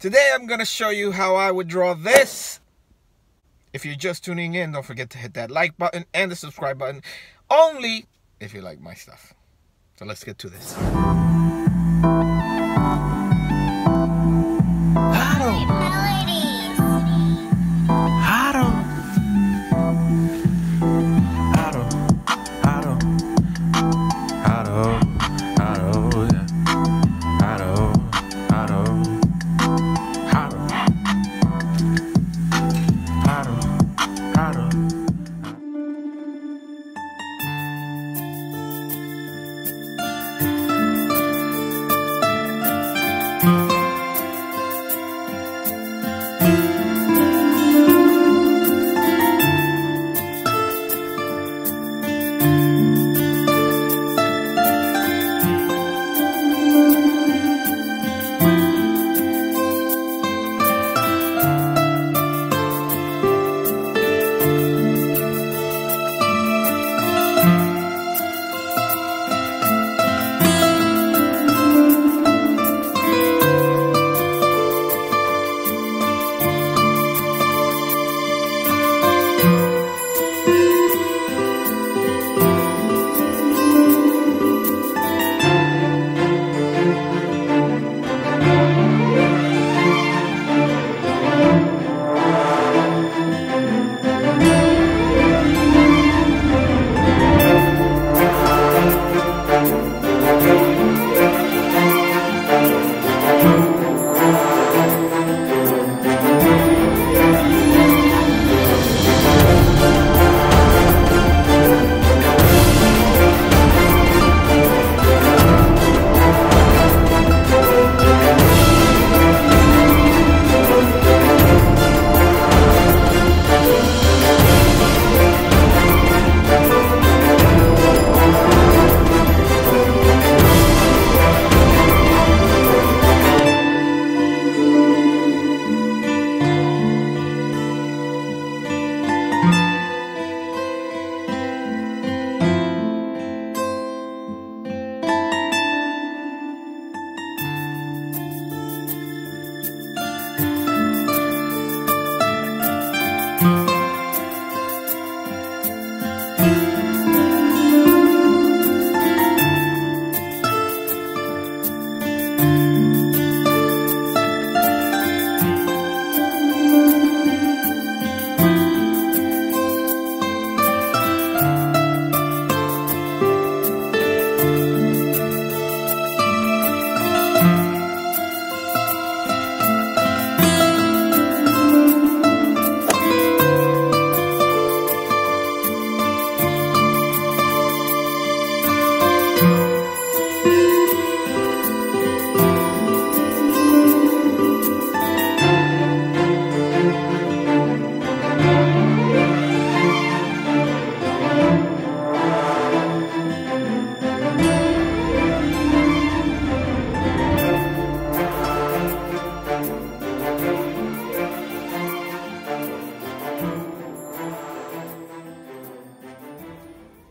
Today I'm going to show you how I would draw this. If you're just tuning in, don't forget to hit that like button and the subscribe button, only if you like my stuff. So let's get to this.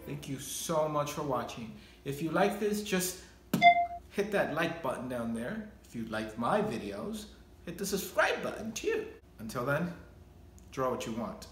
Thank you so much for watching. If you like this, just hit that like button down there. If you like my videos, hit the subscribe button too. Until then, draw what you want.